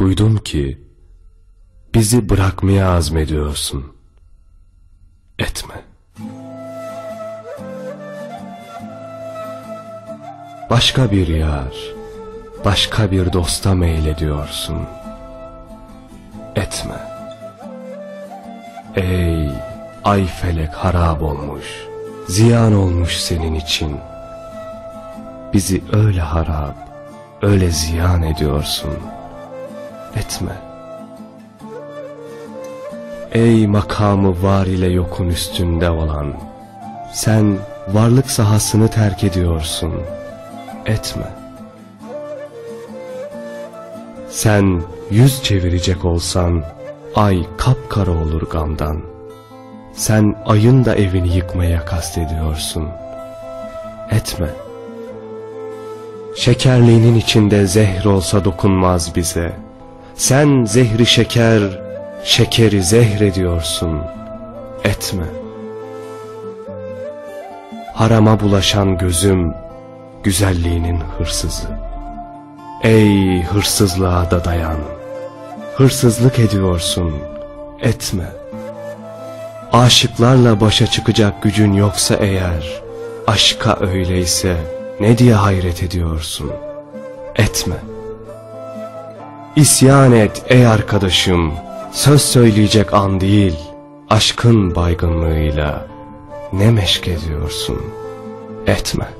duydum ki bizi bırakmaya azmediyorsun. Etme. Başka bir yar, başka bir dosta meylediyorsun. Etme. Ey ay felek harap olmuş, ziyan olmuş senin için. Bizi öyle harap, öyle ziyan ediyorsun. Etme. Ey makamı var ile yokun üstünde olan, sen varlık sahasını terk ediyorsun. Etme. Sen yüz çevirecek olsan, ay kapkara olur gamdan. Sen ayın da evini yıkmaya kastediyorsun. Etme. Şekerliğinin içinde zehr olsa dokunmaz bize. Sen zehri şeker, şekeri zehr ediyorsun. Etme. Harama bulaşan gözüm, güzelliğinin hırsızı. Ey hırsızlığa da dayan. Hırsızlık ediyorsun. Etme. Aşıklarla başa çıkacak gücün yoksa eğer, aşka öyleyse ne diye hayret ediyorsun? Etme. İsyan et ey arkadaşım. Söz söyleyecek an değil, aşkın baygınlığıyla ne meşk ediyorsun? Etme.